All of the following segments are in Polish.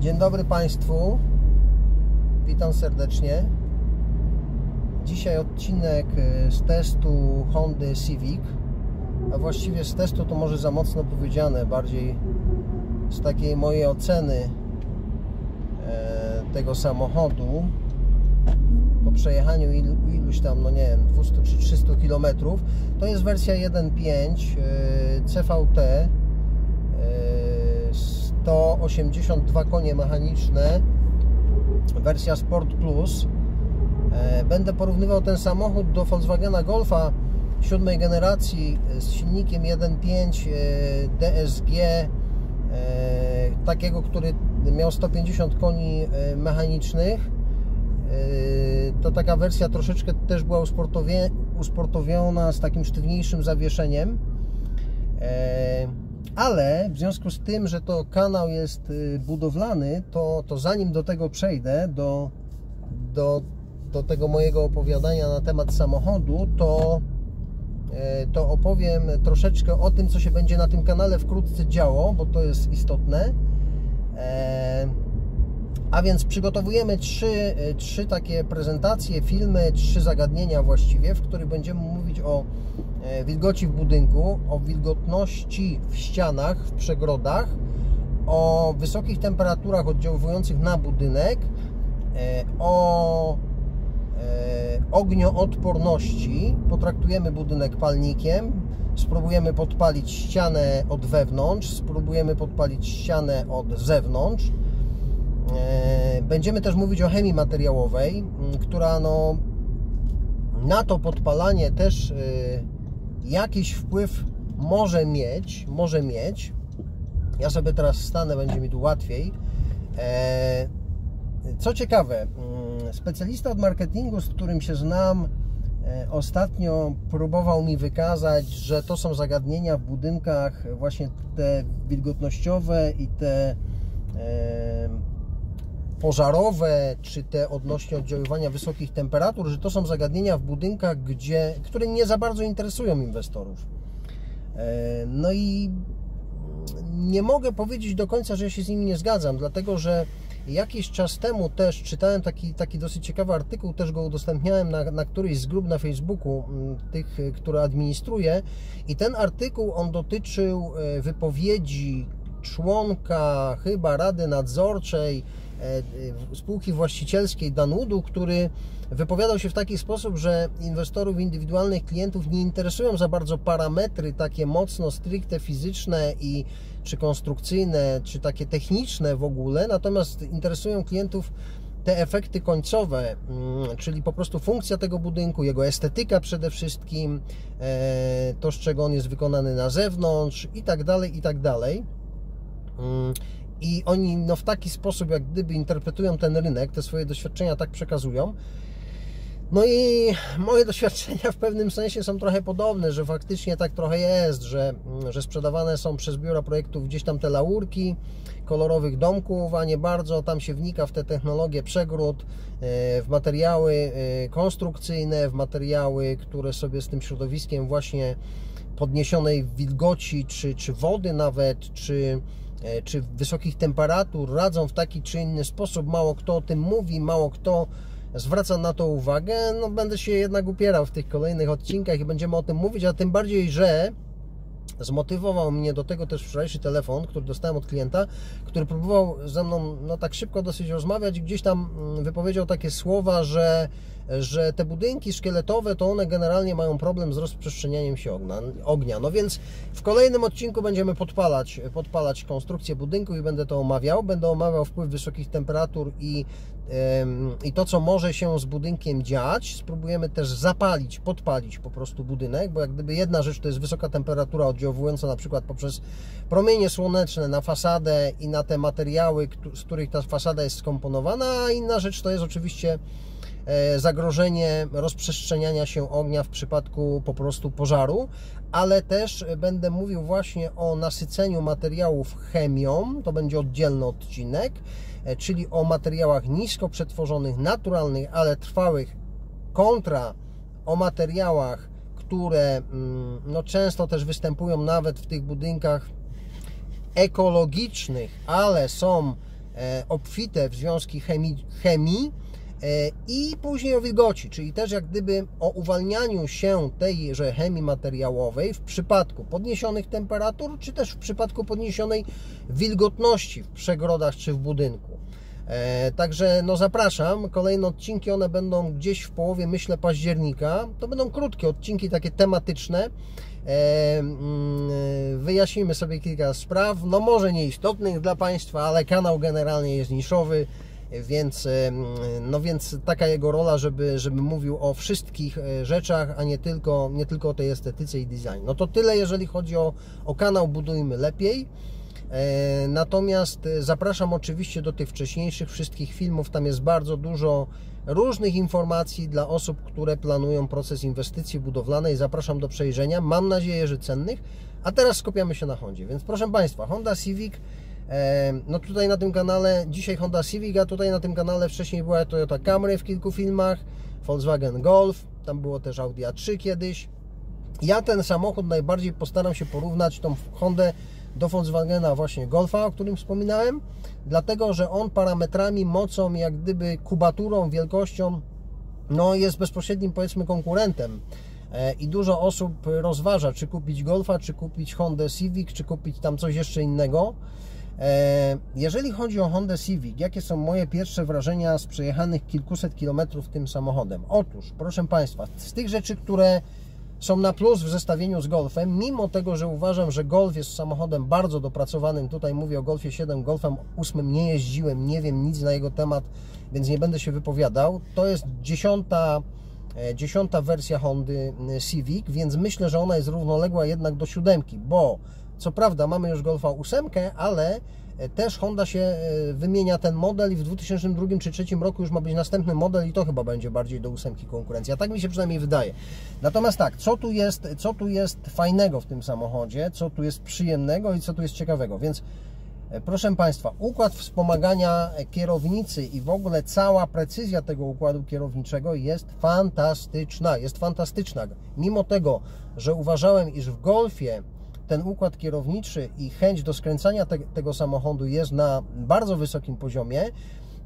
Dzień dobry Państwu, witam serdecznie. Dzisiaj odcinek z testu Hondy Civic, a właściwie z testu to może za mocno powiedziane, bardziej z takiej mojej oceny tego samochodu po przejechaniu iluś tam, no nie wiem, 200 czy 300 km. To jest wersja 1.5 CVT, 182 konie mechaniczne, wersja Sport Plus. Będę porównywał ten samochód do Volkswagena Golfa 7 generacji z silnikiem 1.5 DSG, takiego, który miał 150 koni mechanicznych. To taka wersja troszeczkę też była usportowiona z takim sztywniejszym zawieszeniem, ale w związku z tym, że to kanał jest budowlany, to zanim do tego przejdę, do tego mojego opowiadania na temat samochodu, to opowiem troszeczkę o tym, co się będzie na tym kanale wkrótce działo, bo to jest istotne. A więc przygotowujemy trzy takie prezentacje, filmy, trzy zagadnienia właściwie, w których będziemy mówić o wilgoci w budynku, o wilgotności w ścianach, w przegrodach, o wysokich temperaturach oddziaływujących na budynek, o ognioodporności. Potraktujemy budynek palnikiem, spróbujemy podpalić ścianę od wewnątrz, spróbujemy podpalić ścianę od zewnątrz. Będziemy też mówić o chemii materiałowej, która no, na to podpalanie też jakiś wpływ może mieć. Ja sobie teraz stanę, będzie mi tu łatwiej. Co ciekawe, specjalista od marketingu, z którym się znam, ostatnio próbował mi wykazać, że to są zagadnienia w budynkach właśnie te wilgotnościowe i te pożarowe, czy te odnośnie oddziaływania wysokich temperatur, że to są zagadnienia w budynkach, które nie za bardzo interesują inwestorów. No i nie mogę powiedzieć do końca, że się z nimi nie zgadzam, dlatego że jakiś czas temu też czytałem taki dosyć ciekawy artykuł, też go udostępniałem na którejś z grup na Facebooku, tych, które administruję, i ten artykuł, on dotyczył wypowiedzi członka chyba Rady Nadzorczej spółki właścicielskiej Danudu, który wypowiadał się w taki sposób, że inwestorów indywidualnych, klientów nie interesują za bardzo parametry takie mocno stricte fizyczne i czy konstrukcyjne, czy takie techniczne w ogóle, natomiast interesują klientów te efekty końcowe, czyli po prostu funkcja tego budynku, jego estetyka przede wszystkim, to, z czego on jest wykonany na zewnątrz i tak dalej, i tak dalej. I oni no, w taki sposób jak gdyby interpretują ten rynek, te swoje doświadczenia tak przekazują. No i moje doświadczenia w pewnym sensie są trochę podobne, że faktycznie tak trochę jest, że sprzedawane są przez biura projektów gdzieś tam te laurki kolorowych domków, a nie bardzo tam się wnika w te technologie przegród, w materiały konstrukcyjne, w materiały, które sobie z tym środowiskiem właśnie podniesionej wilgoci, czy wody nawet, czy wysokich temperatur radzą w taki czy inny sposób. Mało kto o tym mówi, mało kto zwraca na to uwagę. No, będę się jednak upierał w tych kolejnych odcinkach i będziemy o tym mówić, a tym bardziej, że zmotywował mnie do tego też wczorajszy telefon, który dostałem od klienta, który próbował ze mną no, tak szybko dosyć rozmawiać i gdzieś tam wypowiedział takie słowa, że te budynki szkieletowe, to one generalnie mają problem z rozprzestrzenianiem się ognia. No więc w kolejnym odcinku będziemy podpalać konstrukcję budynku i będę to omawiał. Będę omawiał wpływ wysokich temperatur i to, co może się z budynkiem dziać. Spróbujemy też podpalić po prostu budynek, bo jak gdyby jedna rzecz to jest wysoka temperatura oddziałująca na przykład poprzez promienie słoneczne na fasadę i na te materiały, z których ta fasada jest skomponowana, a inna rzecz to jest oczywiście zagrożenie rozprzestrzeniania się ognia w przypadku po prostu pożaru, ale też będę mówił właśnie o nasyceniu materiałów chemią, to będzie oddzielny odcinek, czyli o materiałach nisko przetworzonych, naturalnych, ale trwałych, kontra o materiałach, które no, często też występują nawet w tych budynkach ekologicznych, ale są obfite w związki chemii i później o wilgoci, czyli też jak gdyby o uwalnianiu się tejże chemii materiałowej w przypadku podniesionych temperatur, czy też w przypadku podniesionej wilgotności w przegrodach czy w budynku. Także no zapraszam, kolejne odcinki, one będą gdzieś w połowie, myślę, października. To będą krótkie odcinki, takie tematyczne. Wyjaśnimy sobie kilka spraw, no może nieistotnych dla Państwa, ale kanał generalnie jest niszowy, więc, no więc taka jego rola, żeby mówił o wszystkich rzeczach, a nie tylko o tej estetyce i design. No to tyle, jeżeli chodzi o kanał Budujmy Lepiej. Natomiast zapraszam oczywiście do tych wcześniejszych wszystkich filmów, tam jest bardzo dużo różnych informacji dla osób, które planują proces inwestycji budowlanej. Zapraszam do przejrzenia, mam nadzieję, że cennych. A teraz skupiamy się na Hondzie, więc proszę Państwa, Honda Civic, no tutaj na tym kanale, dzisiaj Honda Civic, a tutaj na tym kanale wcześniej była Toyota Camry w kilku filmach, Volkswagen Golf, tam było też Audi A3 kiedyś. Ja ten samochód najbardziej postaram się porównać tą Hondę do Volkswagena właśnie Golfa, o którym wspominałem, dlatego, że on parametrami, mocą, jak gdyby kubaturą, wielkością, no jest bezpośrednim, powiedzmy, konkurentem i dużo osób rozważa, czy kupić Golfa, czy kupić Hondę Civic, czy kupić tam coś jeszcze innego. Jeżeli chodzi o Hondę Civic, jakie są moje pierwsze wrażenia z przejechanych kilkuset kilometrów tym samochodem? Otóż, proszę Państwa, z tych rzeczy, które są na plus w zestawieniu z Golfem, mimo tego, że uważam, że Golf jest samochodem bardzo dopracowanym, tutaj mówię o Golfie 7, Golfem 8 nie jeździłem, nie wiem nic na jego temat, więc nie będę się wypowiadał. To jest dziesiąta wersja Hondy Civic, więc myślę, że ona jest równoległa jednak do 7, bo co prawda mamy już Golfa 8, ale też Honda się wymienia ten model i w 2002 czy 2003 roku już ma być następny model i to chyba będzie bardziej do 8 konkurencja. Tak mi się przynajmniej wydaje. Natomiast tak, co tu jest fajnego w tym samochodzie, co tu jest przyjemnego i co tu jest ciekawego. Więc proszę Państwa, układ wspomagania kierownicy i w ogóle cała precyzja tego układu kierowniczego jest fantastyczna. Jest fantastyczna. Mimo tego, że uważałem, iż w Golfie ten układ kierowniczy i chęć do skręcania tego samochodu jest na bardzo wysokim poziomie,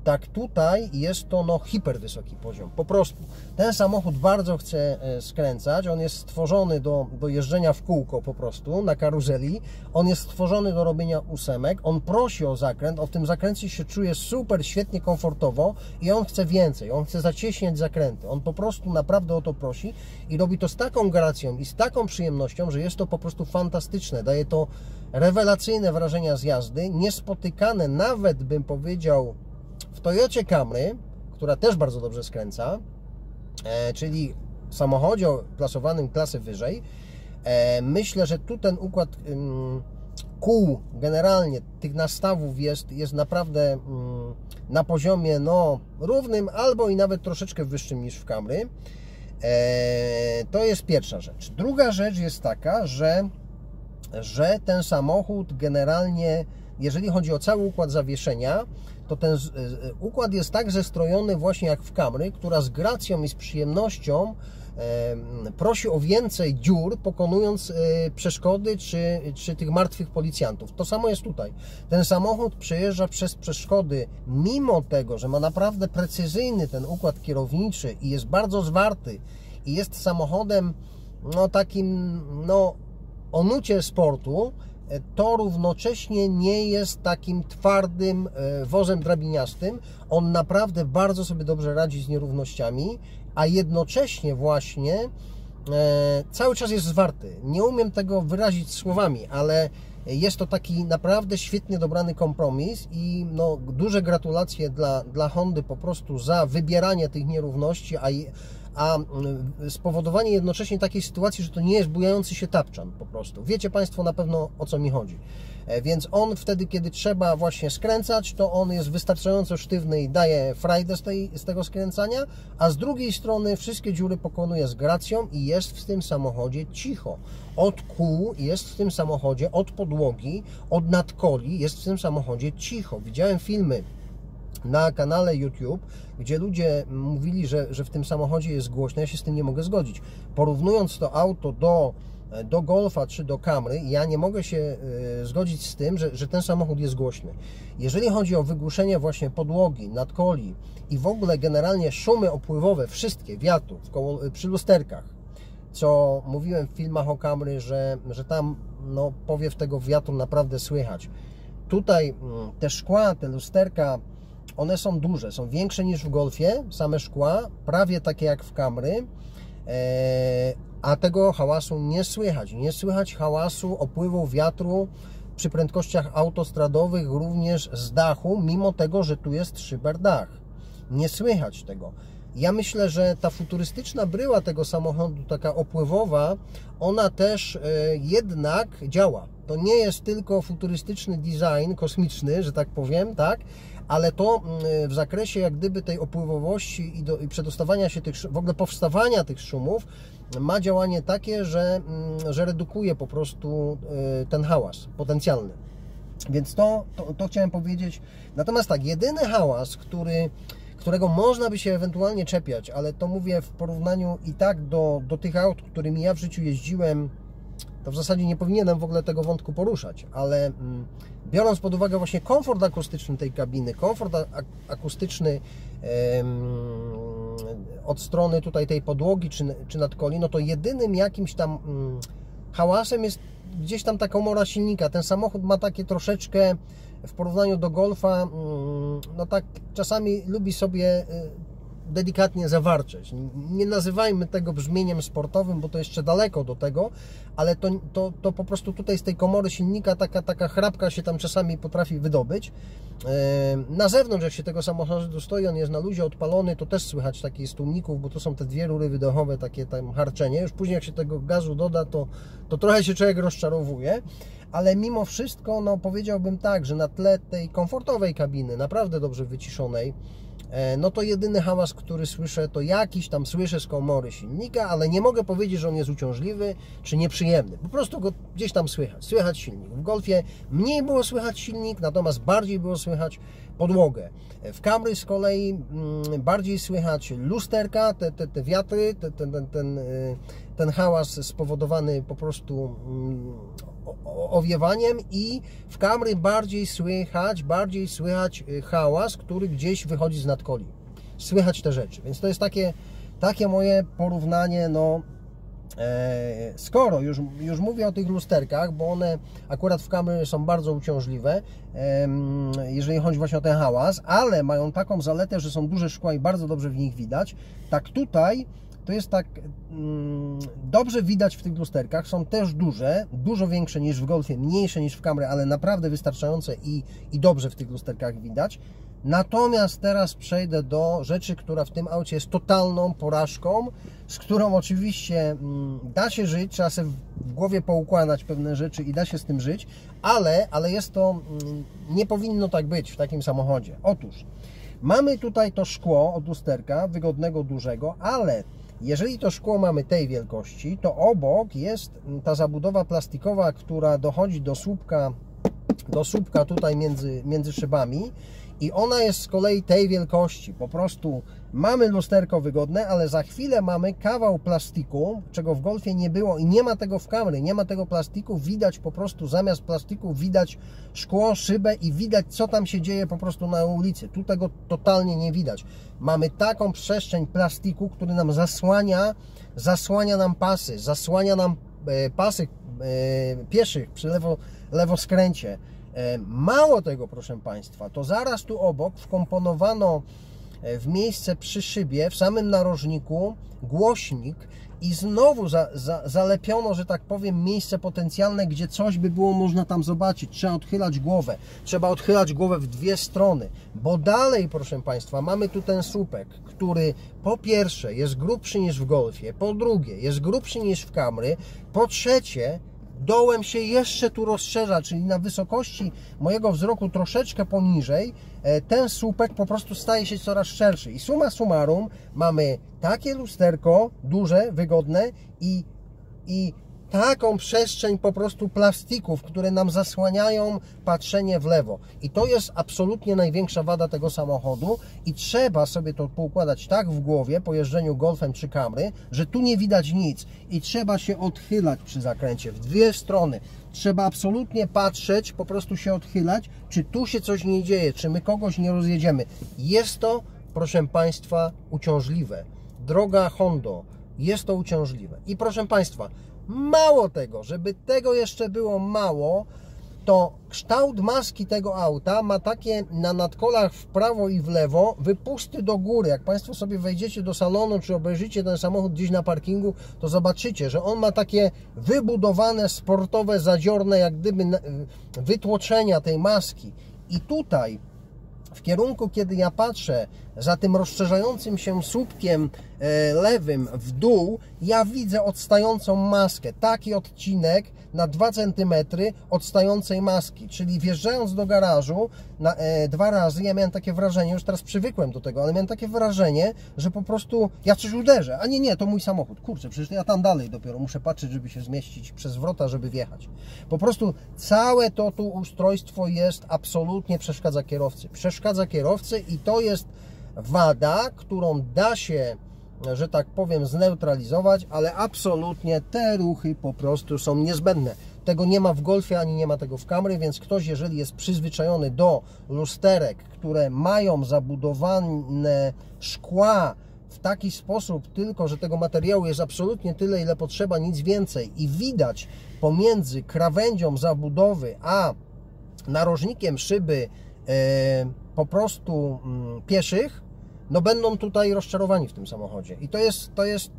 tak tutaj jest to no hiper wysoki poziom. Po prostu ten samochód bardzo chce skręcać, on jest stworzony do jeżdżenia w kółko po prostu, na karuzeli, on jest stworzony do robienia ósemek, on prosi o zakręt, w tym zakręcie się czuje super, świetnie, komfortowo i on chce więcej, on chce zacieśniać zakręty, on po prostu naprawdę o to prosi i robi to z taką gracją i z taką przyjemnością, że jest to po prostu fantastyczne, daje to rewelacyjne wrażenia z jazdy, niespotykane nawet, bym powiedział, w Toyocie Camry, która też bardzo dobrze skręca, czyli w samochodzie klasowanym klasy wyżej, myślę, że tu ten układ kół, generalnie tych nastawów jest naprawdę na poziomie no, równym albo i nawet troszeczkę wyższym niż w Camry. To jest pierwsza rzecz. Druga rzecz jest taka, że ten samochód generalnie, jeżeli chodzi o cały układ zawieszenia, to ten układ jest tak zestrojony właśnie jak w Camry, która z gracją i z przyjemnością prosi o więcej dziur, pokonując przeszkody czy tych martwych policjantów. To samo jest tutaj. Ten samochód przejeżdża przez przeszkody, mimo tego, że ma naprawdę precyzyjny ten układ kierowniczy i jest bardzo zwarty i jest samochodem no, takim no, o nucie sportu, to równocześnie nie jest takim twardym wozem drabiniastym. On naprawdę bardzo sobie dobrze radzi z nierównościami, a jednocześnie właśnie cały czas jest zwarty. Nie umiem tego wyrazić słowami, ale jest to taki naprawdę świetnie dobrany kompromis i no, duże gratulacje dla Hondy po prostu za wybieranie tych nierówności, a spowodowanie jednocześnie takiej sytuacji, że to nie jest bujający się tapczan po prostu. Wiecie Państwo na pewno, o co mi chodzi. Więc on wtedy, kiedy trzeba właśnie skręcać, to on jest wystarczająco sztywny i daje frajdę z tego skręcania, a z drugiej strony wszystkie dziury pokonuje z gracją i jest w tym samochodzie cicho. Od kół jest w tym samochodzie, od podłogi, od nadkoli jest w tym samochodzie cicho. Widziałem filmy na kanale YouTube, gdzie ludzie mówili, że w tym samochodzie jest głośno, ja się z tym nie mogę zgodzić. Porównując to auto do do Golfa czy do Camry, ja nie mogę się zgodzić z tym, że ten samochód jest głośny. Jeżeli chodzi o wygłuszenie właśnie podłogi, nadkoli i w ogóle generalnie szumy opływowe, wszystkie, wiatrów, przy lusterkach, co mówiłem w filmach o Camry, że tam no, powiew tego wiatru naprawdę słychać. Tutaj te szkła, te lusterka, one są duże, są większe niż w Golfie, same szkła, prawie takie jak w Camry, a tego hałasu nie słychać. Nie słychać hałasu, opływu wiatru przy prędkościach autostradowych, również z dachu, mimo tego, że tu jest szyber dach. Nie słychać tego. Ja myślę, że ta futurystyczna bryła tego samochodu, taka opływowa, ona też jednak działa. To nie jest tylko futurystyczny design kosmiczny, że tak powiem, tak? Ale to w zakresie jak gdyby tej opływowości i przedostawania się tych, w ogóle powstawania tych szumów, ma działanie takie, że redukuje po prostu ten hałas potencjalny. Więc to chciałem powiedzieć. Natomiast tak, jedyny hałas, którego można by się ewentualnie czepiać, ale to mówię w porównaniu i tak do tych aut, którymi ja w życiu jeździłem, to w zasadzie nie powinienem w ogóle tego wątku poruszać, ale biorąc pod uwagę właśnie komfort akustyczny tej kabiny, komfort akustyczny od strony tutaj tej podłogi czy nadkoli, no to jedynym jakimś tam hałasem jest gdzieś tam taka komora silnika. Ten samochód ma takie troszeczkę w porównaniu do Golfa, no tak czasami lubi sobie delikatnie zawarczeć. Nie nazywajmy tego brzmieniem sportowym, bo to jeszcze daleko do tego, ale to po prostu tutaj z tej komory silnika taka chrapka się tam czasami potrafi wydobyć. Na zewnątrz, jak się tego samochodu stoi, on jest na luzie odpalony, to też słychać takie z tłumników, bo to są te dwie rury wydechowe, takie tam harczenie. Już później jak się tego gazu doda, to trochę się człowiek rozczarowuje, ale mimo wszystko, no powiedziałbym tak, że na tle tej komfortowej kabiny, naprawdę dobrze wyciszonej, no to jedyny hałas, który słyszę, to jakiś tam słyszę z komory silnika, ale nie mogę powiedzieć, że on jest uciążliwy czy nieprzyjemny. Po prostu go gdzieś tam słychać. Słychać silnik. W Golfie mniej było słychać silnik, natomiast bardziej było słychać podłogę. W Camry z kolei bardziej słychać lusterka, te wiatry, ten hałas spowodowany po prostu owiewaniem, i w Camry bardziej słychać hałas, który gdzieś wychodzi z nadkoli. Słychać te rzeczy, więc to jest takie moje porównanie, no skoro już mówię o tych lusterkach, bo one akurat w Camry są bardzo uciążliwe, jeżeli chodzi właśnie o ten hałas, ale mają taką zaletę, że są duże szkła i bardzo dobrze w nich widać, tak tutaj to jest tak, dobrze widać w tych lusterkach, są też duże, dużo większe niż w Golfie, mniejsze niż w Camry, ale naprawdę wystarczające i dobrze w tych lusterkach widać. Natomiast teraz przejdę do rzeczy, która w tym aucie jest totalną porażką, z którą oczywiście da się żyć, trzeba sobie w głowie poukładać pewne rzeczy i da się z tym żyć, ale jest to, nie powinno tak być w takim samochodzie. Otóż mamy tutaj to szkło od lusterka, wygodnego, dużego, ale jeżeli to szkło mamy tej wielkości, to obok jest ta zabudowa plastikowa, która dochodzi do słupka tutaj między szybami, i ona jest z kolei tej wielkości. Po prostu mamy lusterko wygodne, ale za chwilę mamy kawał plastiku, czego w Golfie nie było i nie ma tego w Camry, nie ma tego plastiku, widać po prostu, zamiast plastiku widać szkło, szybę i widać, co tam się dzieje po prostu na ulicy. Tu tego totalnie nie widać. Mamy taką przestrzeń plastiku, który nam zasłania nam pasy, zasłania nam pasy pieszych przy lewoskręcie. Mało tego, proszę Państwa, to zaraz tu obok wkomponowano w miejsce przy szybie, w samym narożniku, głośnik i znowu zalepiono, że tak powiem, miejsce potencjalne, gdzie coś by było można tam zobaczyć. Trzeba odchylać głowę w dwie strony, bo dalej, proszę Państwa, mamy tu ten słupek, który po pierwsze jest grubszy niż w Golfie, po drugie jest grubszy niż w Camry, po trzecie dołem się jeszcze tu rozszerza, czyli na wysokości mojego wzroku troszeczkę poniżej ten słupek po prostu staje się coraz szerszy. I summa summarum mamy takie lusterko duże, wygodne i taką przestrzeń po prostu plastików, które nam zasłaniają patrzenie w lewo. I to jest absolutnie największa wada tego samochodu i trzeba sobie to poukładać tak w głowie po jeżdżeniu Golfem czy Camry, że tu nie widać nic i trzeba się odchylać przy zakręcie w dwie strony. Trzeba absolutnie patrzeć, po prostu się odchylać, czy tu się coś nie dzieje, czy my kogoś nie rozjedziemy. Jest to, proszę Państwa, uciążliwe. Droga Hondo, jest to uciążliwe. I proszę Państwa, mało tego, żeby tego jeszcze było mało, to kształt maski tego auta ma takie na nadkolach w prawo i w lewo wypusty do góry. Jak Państwo sobie wejdziecie do salonu, czy obejrzycie ten samochód gdzieś na parkingu, to zobaczycie, że on ma takie wybudowane, sportowe, zadziorne, jak gdyby wytłoczenia tej maski. I tutaj, w kierunku, kiedy ja patrzę za tym rozszerzającym się słupkiem lewym w dół, ja widzę odstającą maskę. Taki odcinek na 2 cm odstającej maski. Czyli wjeżdżając do garażu dwa razy, ja miałem takie wrażenie, już teraz przywykłem do tego, ale miałem takie wrażenie, że po prostu ja coś uderzę. A nie, to mój samochód. Kurczę, przecież ja tam dalej dopiero muszę patrzeć, żeby się zmieścić przez wrota, żeby wjechać. Po prostu całe to tu ustrojstwo jest absolutnie przeszkadza kierowcy. Przeszkadza kierowcy i to jest wada, którą da się, że tak powiem, zneutralizować, ale absolutnie te ruchy po prostu są niezbędne. Tego nie ma w Golfie, ani nie ma tego w Camry, więc ktoś, jeżeli jest przyzwyczajony do lusterek, które mają zabudowane szkła w taki sposób tylko, że tego materiału jest absolutnie tyle, ile potrzeba, nic więcej i widać pomiędzy krawędzią zabudowy a narożnikiem szyby po prostu pieszych, no będą tutaj rozczarowani w tym samochodzie. I to jest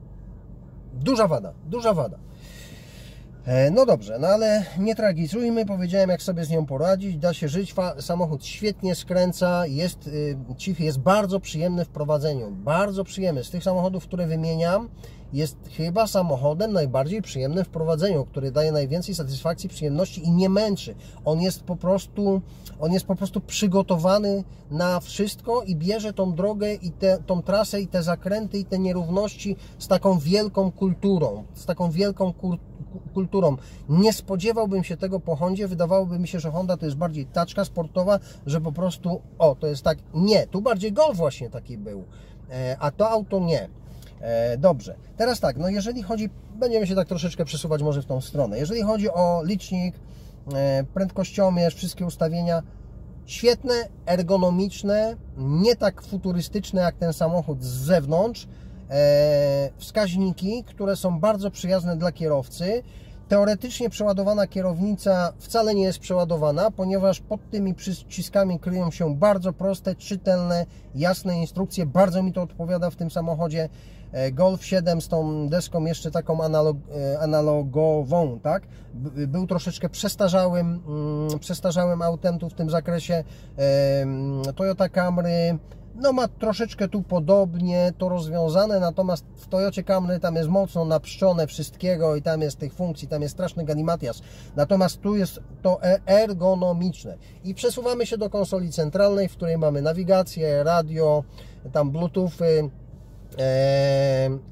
duża wada, duża wada. No dobrze, no ale nie tragizujmy, powiedziałem, jak sobie z nią poradzić, da się żyć, samochód świetnie skręca, jest cichy, jest bardzo przyjemny w prowadzeniu, bardzo przyjemny. Z tych samochodów, które wymieniam, jest chyba samochodem najbardziej przyjemnym w prowadzeniu, który daje najwięcej satysfakcji, przyjemności i nie męczy. On jest po prostu przygotowany na wszystko i bierze tą drogę i tą trasę i te zakręty i te nierówności z taką wielką kulturą, Nie spodziewałbym się tego po Hondzie, wydawałoby mi się, że Honda to jest bardziej taczka sportowa, że po prostu, o, to jest tak, nie, tu bardziej Golf właśnie taki był, a to auto nie. Dobrze, teraz tak, no jeżeli chodzi, będziemy się tak troszeczkę przesuwać może w tą stronę, jeżeli chodzi o licznik, prędkościomierz, wszystkie ustawienia, świetne, ergonomiczne, nie tak futurystyczne jak ten samochód z zewnątrz, wskaźniki, które są bardzo przyjazne dla kierowcy. Teoretycznie przeładowana kierownica wcale nie jest przeładowana, ponieważ pod tymi przyciskami kryją się bardzo proste, czytelne, jasne instrukcje. Bardzo mi to odpowiada w tym samochodzie Golf 7 z tą deską jeszcze taką analogową, tak? Był troszeczkę przestarzałym autem tu w tym zakresie. Toyota Camry, no ma troszeczkę tu podobnie to rozwiązane, natomiast w Toyocie Camry tam jest mocno napszczone wszystkiego i tam jest tych funkcji, tam jest straszny galimatias. Natomiast tu jest to ergonomiczne. I przesuwamy się do konsoli centralnej, w której mamy nawigację, radio, tam bluetoothy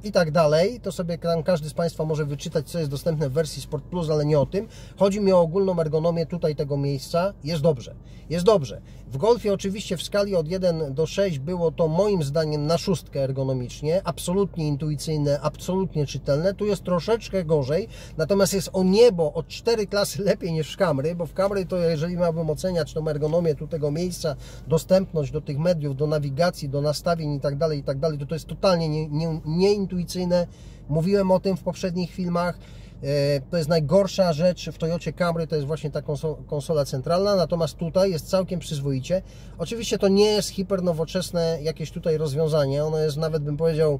i tak dalej. To sobie tam każdy z Państwa może wyczytać, co jest dostępne w wersji Sport Plus, ale nie o tym. Chodzi mi o ogólną ergonomię tutaj tego miejsca. Jest dobrze, jest dobrze. W Golfie oczywiście w skali od 1 do 6 było to moim zdaniem na 6 ergonomicznie, absolutnie intuicyjne, absolutnie czytelne. Tu jest troszeczkę gorzej, natomiast jest o niebo, o 4 klasy lepiej niż w Camry, bo w Camry to jeżeli miałbym oceniać tą ergonomię tu tego miejsca, dostępność do tych mediów, do nawigacji, do nastawień i tak dalej, to jest totalnie nieintuicyjne. Mówiłem o tym w poprzednich filmach. To jest najgorsza rzecz w Toyocie Camry, to jest właśnie ta konsola centralna, natomiast tutaj jest całkiem przyzwoicie. Oczywiście to nie jest hipernowoczesne jakieś tutaj rozwiązanie, ono jest nawet, bym powiedział,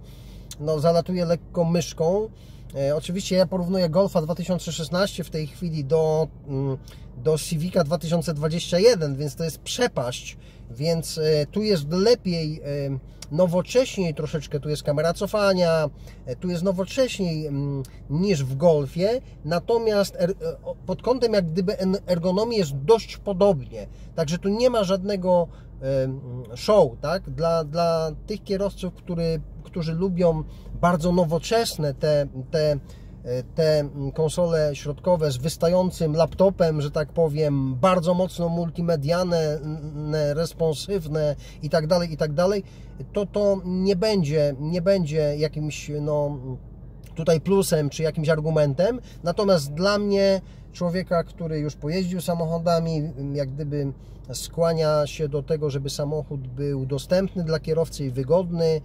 no zalatuje lekko myszką. Oczywiście ja porównuję Golfa 2016 w tej chwili do Civica 2021, więc to jest przepaść, więc tu jest lepiej, nowocześniej troszeczkę, tu jest kamera cofania, tu jest nowocześniej niż w Golfie, natomiast pod kątem jak gdyby ergonomii jest dość podobnie, także tu nie ma żadnego show, tak? Dla tych kierowców, którzy lubią bardzo nowoczesne te te konsole środkowe z wystającym laptopem, że tak powiem, bardzo mocno multimedialne, responsywne i tak dalej, to nie będzie jakimś, no, tutaj plusem czy jakimś argumentem. Natomiast dla mnie, człowieka, który już pojeździł samochodami, jak gdyby skłania się do tego, żeby samochód był dostępny dla kierowcy i wygodny,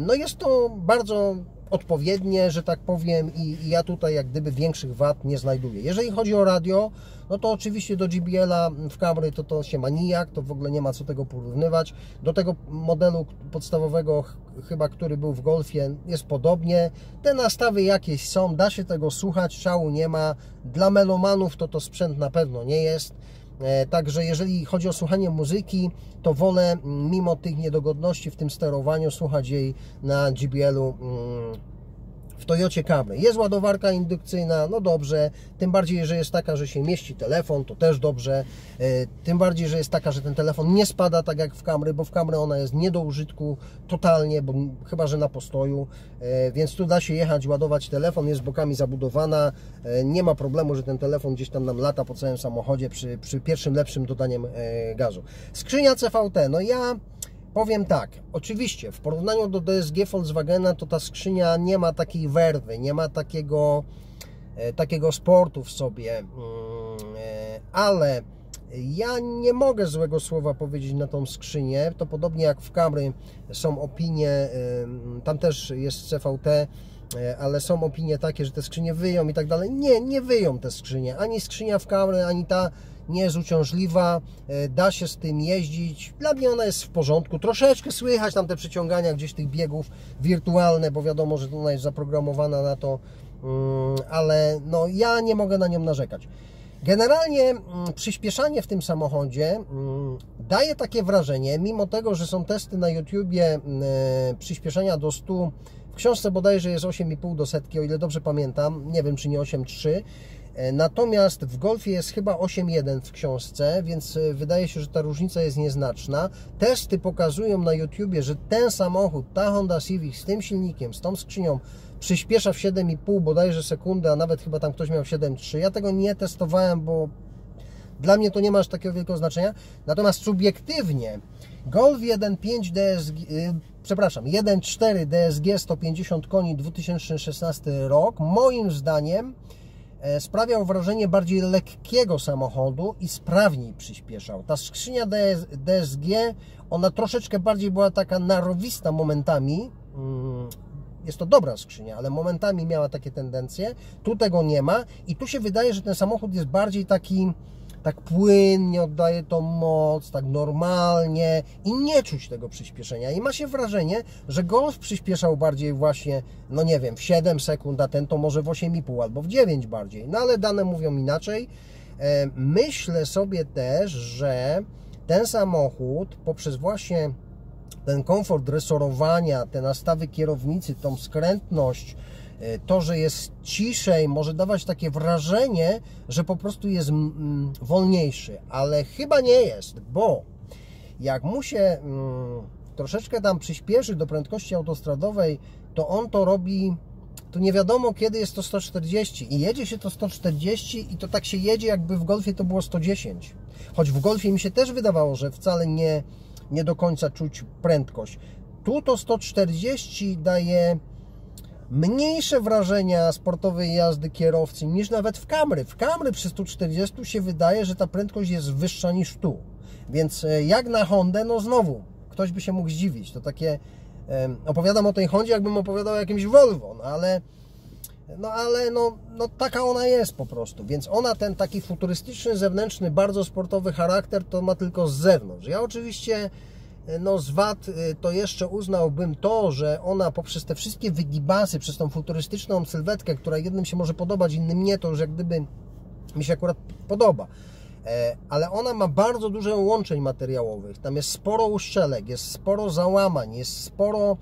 no jest to bardzo odpowiednie, że tak powiem, i ja tutaj jak gdyby większych wad nie znajduję. Jeżeli chodzi o radio, no to oczywiście do JBL-a w Camry to się ma nijak, to w ogóle nie ma co tego porównywać. Do tego modelu podstawowego chyba, który był w Golfie, jest podobnie. Te nastawy jakieś są, da się tego słuchać, szału nie ma. Dla melomanów to sprzęt na pewno nie jest. Także jeżeli chodzi o słuchanie muzyki, to wolę mimo tych niedogodności w tym sterowaniu słuchać jej na JBL-u w Toyocie Camry. Jest ładowarka indukcyjna, no dobrze, tym bardziej, że jest taka, że się mieści telefon, to też dobrze, tym bardziej, że jest taka, że ten telefon nie spada tak jak w Camry, bo w Camry ona jest nie do użytku totalnie, bo chyba że na postoju, więc tu da się jechać, ładować telefon, jest bokami zabudowana, nie ma problemu, że ten telefon gdzieś tam nam lata po całym samochodzie przy pierwszym lepszym dodaniem gazu. Skrzynia CVT, no ja powiem tak, oczywiście w porównaniu do DSG Volkswagena to ta skrzynia nie ma takiej werwy, nie ma takiego sportu w sobie, ale ja nie mogę złego słowa powiedzieć na tą skrzynię. To podobnie jak w Camry są opinie, tam też jest CVT, ale są opinie takie, że te skrzynie wyją i tak dalej. Nie, nie wyją te skrzynie, ani skrzynia w Camry, ani ta nie jest uciążliwa, da się z tym jeździć, dla mnie ona jest w porządku, troszeczkę słychać tam te przeciągania gdzieś tych biegów wirtualne, bo wiadomo, że ona jest zaprogramowana na to, ale no ja nie mogę na nią narzekać. Generalnie przyspieszanie w tym samochodzie daje takie wrażenie, mimo tego, że są testy na YouTubie przyspieszania do 100, w książce bodajże jest 8,5 do setki, o ile dobrze pamiętam, nie wiem czy nie 8,3, natomiast w Golfie jest chyba 8,1 w książce, więc wydaje się, że ta różnica jest nieznaczna. Testy pokazują na YouTubie, że ten samochód, ta Honda Civic z tym silnikiem, z tą skrzynią przyspiesza w 7,5 bodajże sekundy, a nawet chyba tam ktoś miał 7,3. Ja tego nie testowałem, bo dla mnie to nie ma aż takiego wielkiego znaczenia. Natomiast subiektywnie Golf 1.5 DSG, przepraszam, 1.4 DSG 150 koni 2016 rok, moim zdaniem sprawiał wrażenie bardziej lekkiego samochodu i sprawniej przyspieszał. Ta skrzynia DSG, ona troszeczkę bardziej była taka narowista momentami. Jest to dobra skrzynia, ale momentami miała takie tendencje. Tu tego nie ma i tu się wydaje, że ten samochód jest bardziej taki, tak płynnie oddaje tą moc, tak normalnie i nie czuć tego przyspieszenia. I ma się wrażenie, że Golf przyspieszał bardziej właśnie, no nie wiem, w 7 sekund, a ten to może w 8,5 albo w 9 bardziej. No ale dane mówią inaczej. Myślę sobie też, że ten samochód poprzez właśnie ten komfort resorowania, te nastawy kierownicy, tą skrętność, to, że jest ciszej, może dawać takie wrażenie, że po prostu jest wolniejszy, ale chyba nie jest, bo jak mu się troszeczkę tam przyspieszy do prędkości autostradowej, to on to robi, tu nie wiadomo kiedy jest to 140 i jedzie się to 140 i to tak się jedzie, jakby w Golfie to było 110, choć w Golfie mi się też wydawało, że wcale nie do końca czuć prędkość. Tu to 140 daje mniejsze wrażenia sportowej jazdy kierowcy niż nawet w Camry. W Camry przy 140 się wydaje, że ta prędkość jest wyższa niż tu. Więc jak na Hondę, no znowu, ktoś by się mógł zdziwić. To takie, opowiadam o tej Hondzie, jakbym opowiadał o jakimś Volvo, no taka ona jest po prostu. Więc ona ten taki futurystyczny, zewnętrzny, bardzo sportowy charakter to ma tylko z zewnątrz. Ja oczywiście no z wad to jeszcze uznałbym to, że ona poprzez te wszystkie wygibasy, przez tą futurystyczną sylwetkę, która jednym się może podobać, innym nie, to już jak gdyby mi się akurat podoba, ale ona ma bardzo dużo łączeń materiałowych, tam jest sporo uszczelek, jest sporo załamań, jest sporo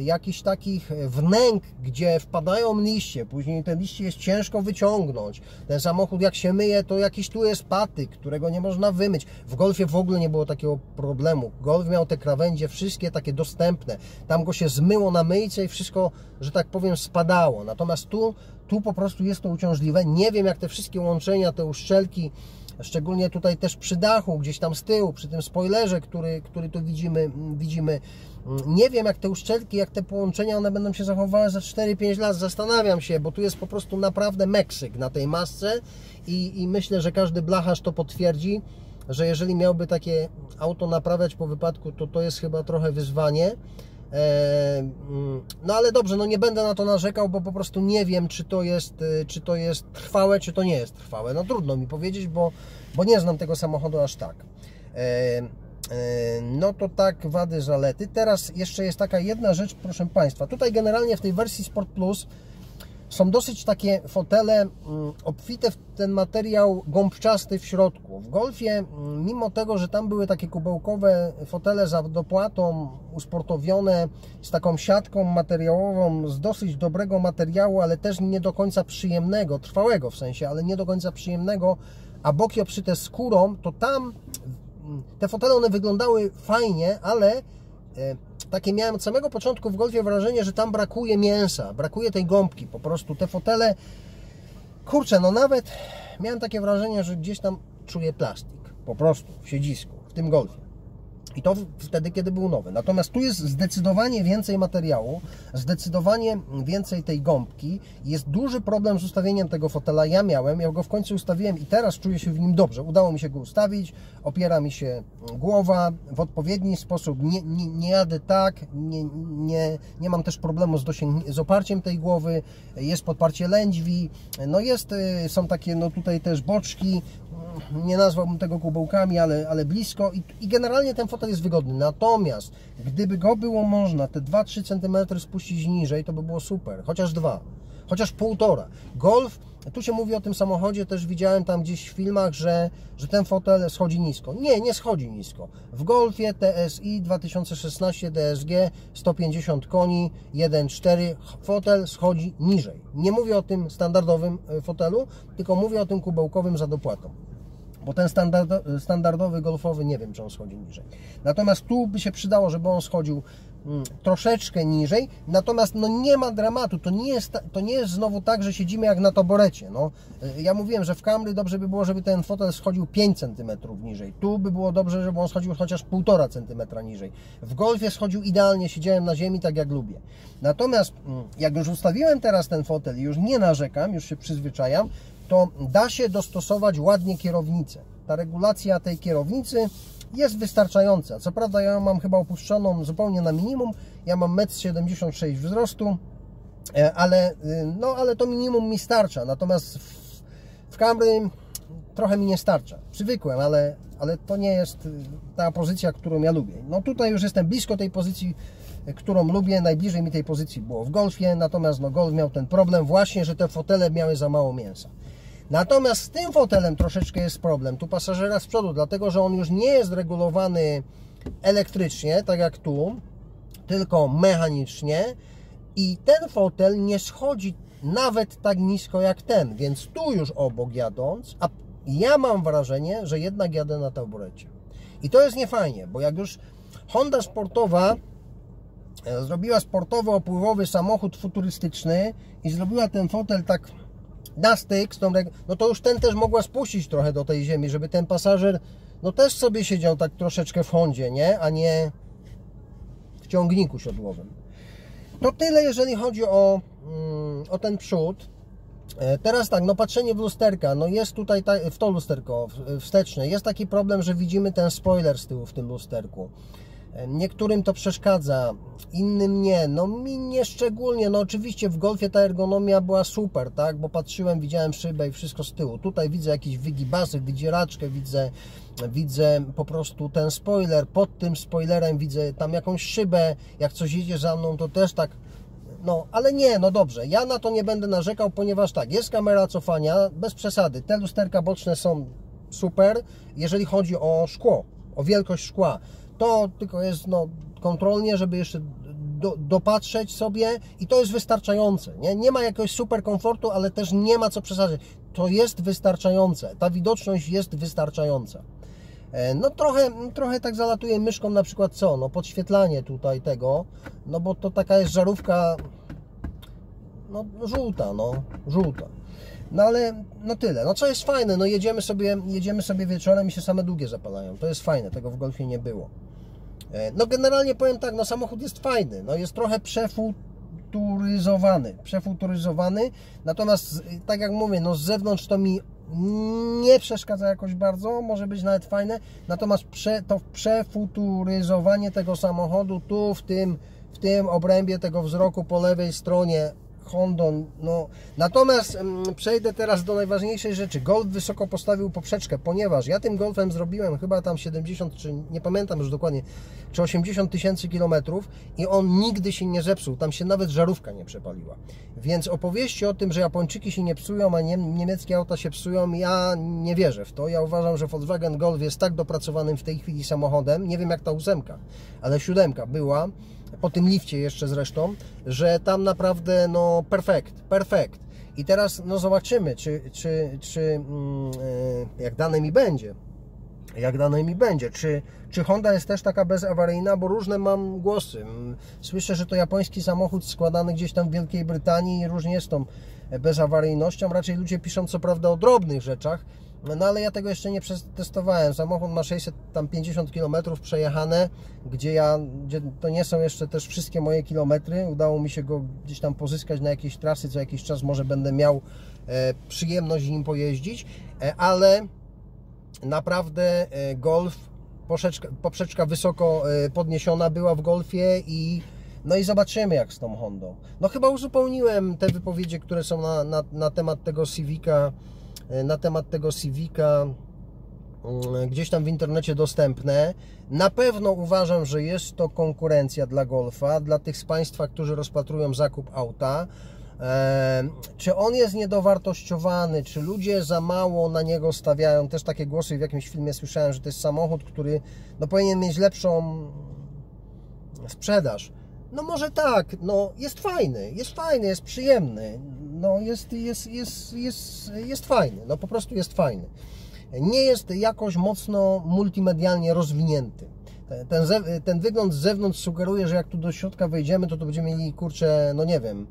jakichś takich wnęk, gdzie wpadają liście, później te liście jest ciężko wyciągnąć. Ten samochód jak się myje, to jakiś tu jest patyk, którego nie można wymyć. W Golfie w ogóle nie było takiego problemu. Golf miał te krawędzie wszystkie takie dostępne. Tam go się zmyło na myjce i wszystko, że tak powiem, spadało. Natomiast tu po prostu jest to uciążliwe. Nie wiem, jak te wszystkie łączenia, te uszczelki, szczególnie tutaj też przy dachu, gdzieś tam z tyłu, przy tym spoilerze, który tu widzimy, nie wiem, jak te uszczelki, jak te połączenia, one będą się zachowywały za 4-5 lat. Zastanawiam się, bo tu jest po prostu naprawdę Meksyk na tej masce i myślę, że każdy blacharz to potwierdzi, że jeżeli miałby takie auto naprawiać po wypadku, to jest chyba trochę wyzwanie. No ale dobrze, no nie będę na to narzekał, bo po prostu nie wiem, czy to jest trwałe, czy to nie jest trwałe. No trudno mi powiedzieć, bo nie znam tego samochodu aż tak. No to tak, wady, zalety. Teraz jeszcze jest taka jedna rzecz, proszę Państwa. Tutaj generalnie w tej wersji Sport Plus są dosyć takie fotele obfite w ten materiał gąbczasty w środku. W Golfie, mimo tego, że tam były takie kubełkowe fotele za dopłatą, usportowione z taką siatką materiałową, z dosyć dobrego materiału, ale też nie do końca przyjemnego, trwałego w sensie, ale nie do końca przyjemnego, a boki obszyte skórą, to tam te fotele, one wyglądały fajnie, ale takie miałem od samego początku w Golfie wrażenie, że tam brakuje mięsa, brakuje tej gąbki, po prostu te fotele, kurczę, no nawet miałem takie wrażenie, że gdzieś tam czuję plastik, po prostu w siedzisku, w tym Golfie, i to wtedy, kiedy był nowy. Natomiast tu jest zdecydowanie więcej materiału, zdecydowanie więcej tej gąbki, jest duży problem z ustawieniem tego fotela. Ja go w końcu ustawiłem i teraz czuję się w nim dobrze, udało mi się go ustawić, opiera mi się głowa w odpowiedni sposób, nie jadę tak, nie mam też problemu z oparciem tej głowy, jest podparcie lędźwi, no są takie, no tutaj też boczki, nie nazwałbym tego kubełkami, ale blisko, i generalnie ten fotel jest wygodny. Natomiast gdyby go było można te 2-3 cm spuścić niżej, to by było super, chociaż 2, chociaż 1,5. Golf, tu się mówi o tym samochodzie, też widziałem tam gdzieś w filmach, że ten fotel schodzi nisko. Nie schodzi nisko. W Golfie TSI 2016 DSG 150 koni 1,4, fotel schodzi niżej. Nie mówię o tym standardowym fotelu, tylko mówię o tym kubełkowym za dopłatą. Bo ten standardowy golfowy, nie wiem, czy on schodzi niżej. Natomiast tu by się przydało, żeby on schodził troszeczkę niżej. Natomiast no nie ma dramatu. To nie jest znowu tak, że siedzimy jak na taborecie. No, ja mówiłem, że w Camry dobrze by było, żeby ten fotel schodził 5 cm niżej. Tu by było dobrze, żeby on schodził chociaż 1,5 cm niżej. W Golfie schodził idealnie, siedziałem na ziemi, tak jak lubię. Natomiast jak już ustawiłem teraz ten fotel i już nie narzekam, już się przyzwyczajam, to da się dostosować ładnie kierownicę. Ta regulacja tej kierownicy jest wystarczająca. Co prawda ja mam chyba opuszczoną zupełnie na minimum. Ja mam 1,76 m wzrostu, ale to minimum mi starcza. Natomiast w Camry trochę mi nie starcza. Przywykłem, ale to nie jest ta pozycja, którą ja lubię. No tutaj już jestem blisko tej pozycji, którą lubię, najbliżej mi tej pozycji było w Golfie, natomiast no Golf miał ten problem właśnie, że te fotele miały za mało mięsa. Natomiast z tym fotelem troszeczkę jest problem, tu pasażera z przodu, dlatego, że on już nie jest regulowany elektrycznie, tak jak tu, tylko mechanicznie, i ten fotel nie schodzi nawet tak nisko jak ten, więc tu już obok jadąc, a ja mam wrażenie, że jednak jadę na taburecie. I to jest niefajnie, bo jak już Honda sportowa zrobiła sportowy, opływowy samochód futurystyczny i zrobiła ten fotel tak na styk, no to już ten też mogła spuścić trochę do tej ziemi, żeby ten pasażer no też sobie siedział tak troszeczkę w Hondzie, nie? A nie w ciągniku siodłowym. To tyle, jeżeli chodzi o ten przód. Teraz tak, no patrzenie w lusterka, no jest tutaj, w to lusterko wsteczne, jest taki problem, że widzimy ten spoiler z tyłu w tym lusterku. Niektórym to przeszkadza, innym nie, no mi nie szczególnie, no oczywiście w Golfie ta ergonomia była super, tak, bo patrzyłem, widziałem szybę i wszystko z tyłu, tutaj widzę jakiś wygibasek, wydzieraczkę, widzę po prostu ten spoiler, pod tym spoilerem widzę tam jakąś szybę, jak coś jedzie za mną, to też tak, no ale nie, no dobrze, ja na to nie będę narzekał, ponieważ tak, jest kamera cofania, bez przesady, te lusterka boczne są super, jeżeli chodzi o szkło, o wielkość szkła. To tylko jest no, kontrolnie, żeby jeszcze dopatrzeć sobie i to jest wystarczające. Nie? Nie ma jakiegoś super komfortu, ale też nie ma co przesadzić. To jest wystarczające. Ta widoczność jest wystarczająca. No trochę tak zalatuję myszką na przykład co? No podświetlanie tutaj tego, no bo to taka jest żarówka, no żółta, No ale no tyle, no co jest fajne, no jedziemy sobie wieczorem i się same długie zapalają, to jest fajne, tego w Golfie nie było. No generalnie powiem tak, no samochód jest fajny, no jest trochę przefuturyzowany, natomiast tak jak mówię, no z zewnątrz to mi nie przeszkadza jakoś bardzo, może być nawet fajne, natomiast to przefuturyzowanie tego samochodu tu w tym obrębie tego wzroku po lewej stronie Honda, no. Natomiast przejdę teraz do najważniejszej rzeczy. Golf wysoko postawił poprzeczkę, ponieważ ja tym Golfem zrobiłem chyba tam 70, czy nie pamiętam już dokładnie, czy 80 tysięcy kilometrów i on nigdy się nie zepsuł, tam się nawet żarówka nie przepaliła. Więc opowieści o tym, że Japończyki się nie psują, a niemieckie auta się psują, ja nie wierzę w to. Ja uważam, że Volkswagen Golf jest tak dopracowanym w tej chwili samochodem, nie wiem jak ta 8, ale 7 była, po tym lifcie jeszcze zresztą, że tam naprawdę no perfekt. I teraz no zobaczymy, czy Honda jest też taka bezawaryjna, bo różne mam głosy. Słyszę, że to japoński samochód składany gdzieś tam w Wielkiej Brytanii i różnie z tą bezawaryjnością. Raczej ludzie piszą co prawda o drobnych rzeczach, no ale ja tego jeszcze nie przetestowałem. Samochód ma 650 km przejechane, gdzie to nie są jeszcze też wszystkie moje kilometry. Udało mi się go gdzieś tam pozyskać na jakiejś trasy, co jakiś czas może będę miał przyjemność nim pojeździć, ale naprawdę Golf, poprzeczka wysoko podniesiona była w Golfie i no i zobaczymy jak z tą Hondą. No chyba uzupełniłem te wypowiedzi, które są na temat tego Civica, gdzieś tam w internecie dostępne. Na pewno uważam, że jest to konkurencja dla Golfa, dla tych z Państwa, którzy rozpatrują zakup auta. Czy on jest niedowartościowany, czy ludzie za mało na niego stawiają? Też takie głosy w jakimś filmie słyszałem, że to jest samochód, który no, powinien mieć lepszą sprzedaż. No może tak, no jest fajny, jest przyjemny. No jest fajny, no po prostu jest fajny. Nie jest jakoś mocno multimedialnie rozwinięty. Ten wygląd z zewnątrz sugeruje, że jak tu do środka wejdziemy, to będziemy mieli, kurczę, no nie wiem,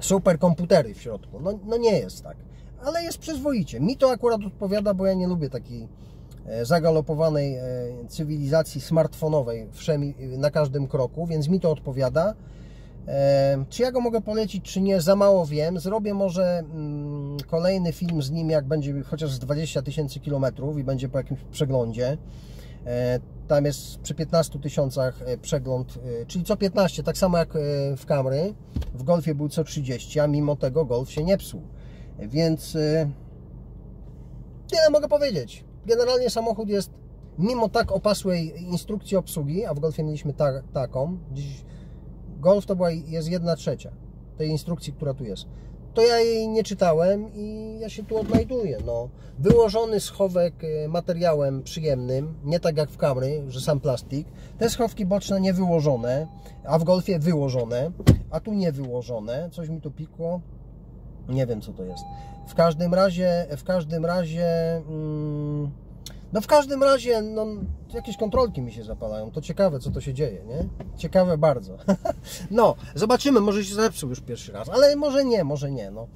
super komputery w środku. No nie jest tak, ale jest przyzwoicie. Mi to akurat odpowiada, bo ja nie lubię takiej zagalopowanej cywilizacji smartfonowej na każdym kroku, więc mi to odpowiada. Czy ja go mogę polecić, czy nie, za mało wiem. Zrobię może kolejny film z nim, jak będzie chociaż 20 tysięcy kilometrów i będzie po jakimś przeglądzie. Tam jest przy 15 tysiącach przegląd, czyli co 15, tak samo jak w Camry. W Golfie był co 30, a mimo tego Golf się nie psuł. Więc tyle mogę powiedzieć. Generalnie samochód jest, mimo tak opasłej instrukcji obsługi, a w Golfie mieliśmy taką, dziś Golf to jest 1/3 tej instrukcji, która tu jest. To ja jej nie czytałem i ja się tu odnajduję. No. Wyłożony schowek materiałem przyjemnym, nie tak jak w Camry, że sam plastik. Te schowki boczne nie wyłożone, a w Golfie wyłożone, a tu nie wyłożone. Coś mi tu pikło. Nie wiem co to jest. W każdym razie, no, jakieś kontrolki mi się zapalają. To ciekawe, co to się dzieje, nie? Ciekawe bardzo. No, zobaczymy, może się zepsuł już pierwszy raz, ale może nie, no.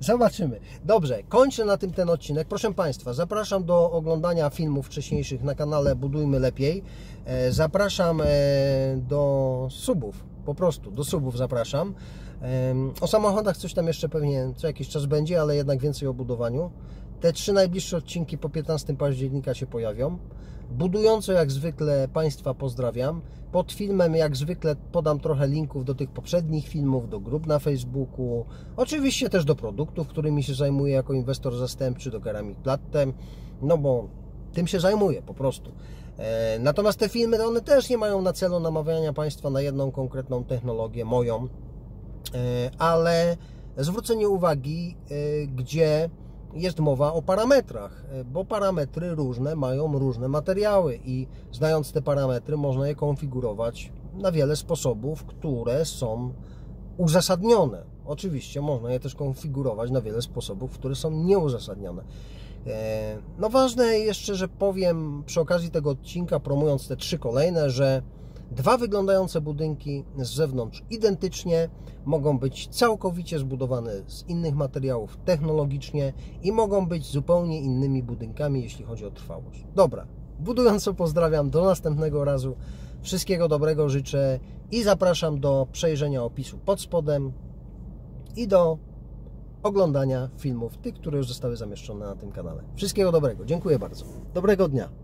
Zobaczymy. Dobrze, kończę na tym ten odcinek. Proszę Państwa, zapraszam do oglądania filmów wcześniejszych na kanale Budujmy Lepiej. Zapraszam do subów. Po prostu do subów zapraszam. O samochodach coś tam jeszcze pewnie co jakiś czas będzie, ale jednak więcej o budowaniu. Te 3 najbliższe odcinki po 15 października się pojawią. Budująco jak zwykle Państwa pozdrawiam. Pod filmem jak zwykle podam trochę linków do tych poprzednich filmów, do grup na Facebooku, oczywiście też do produktów, którymi się zajmuję jako inwestor zastępczy, do Keramik Platte, no bo tym się zajmuję po prostu. Natomiast te filmy, one też nie mają na celu namawiania Państwa na jedną konkretną technologię moją, ale zwrócenie uwagi, gdzie jest mowa o parametrach, bo parametry różne mają różne materiały i znając te parametry można je konfigurować na wiele sposobów, które są uzasadnione. Oczywiście można je też konfigurować na wiele sposobów, które są nieuzasadnione. No ważne jeszcze, że powiem przy okazji tego odcinka, promując te trzy kolejne, że dwa wyglądające budynki z zewnątrz identycznie mogą być całkowicie zbudowane z innych materiałów technologicznie i mogą być zupełnie innymi budynkami, jeśli chodzi o trwałość. Dobra, budująco pozdrawiam, do następnego razu. Wszystkiego dobrego życzę i zapraszam do przejrzenia opisu pod spodem i do oglądania filmów, tych, które już zostały zamieszczone na tym kanale. Wszystkiego dobrego, dziękuję bardzo. Dobrego dnia.